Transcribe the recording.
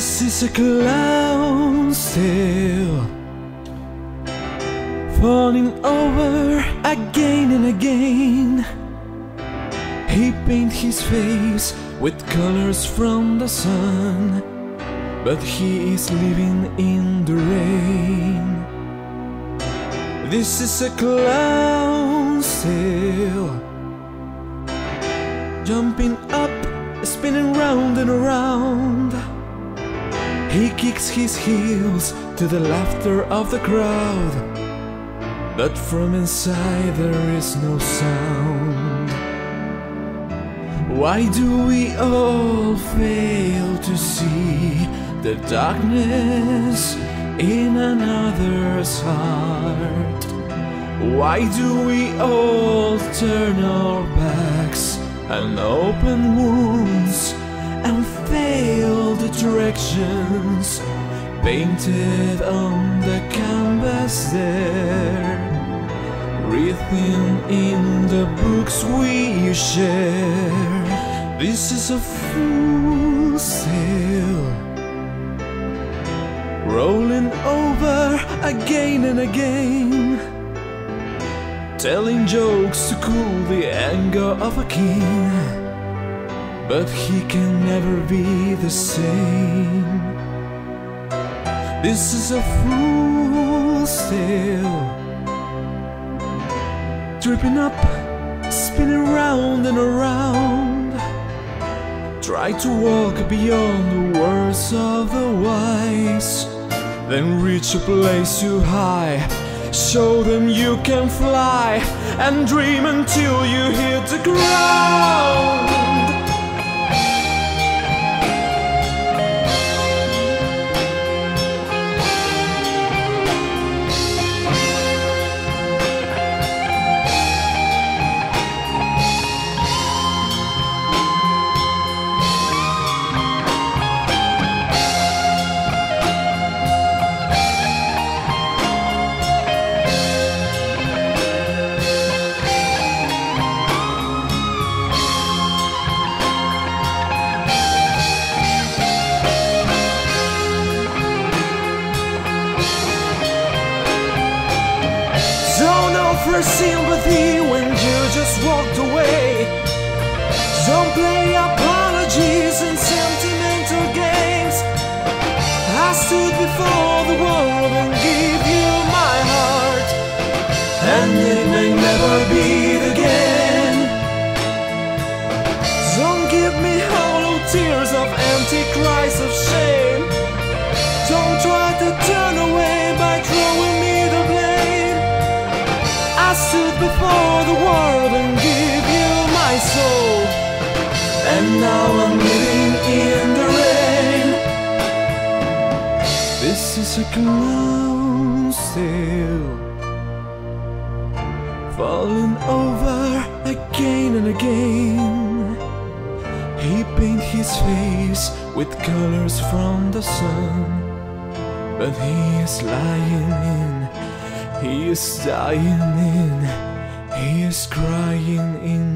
This is a clown's tale, falling over again and again. He painted his face with colors from the sun, but he is living in the rain. This is a clown's tale, jumping up, spinning round and around. He kicks his heels to the laughter of the crowd, but from inside there is no sound. Why do we all fail to see the darkness in another's heart? Why do we all turn our backs and open wounds and fail the directions painted on the canvas there? Written in the books we share. This is a fool's tale, rolling over again and again, telling jokes to cool the anger of a king, but he can never be the same. This is a fool's tale, tripping up, spinning round and around. Try to walk beyond the words of the wise, then reach a place too high, show them you can fly, and dream until you hit the ground. For sympathy when you just walked away, don't play apologies and sentimental games. I stood before the world and gave you my heart, and it may never be again. Don't give me hollow tears of empty cries of shame. Don't try to turn away by throwing me the blame. I stood before the world and gave you my soul, and now I'm living in the rain. This is a clown's tale, falling over again and again. He painted his face with colors from the sun, but he is lying in. He is dying in, he is crying in.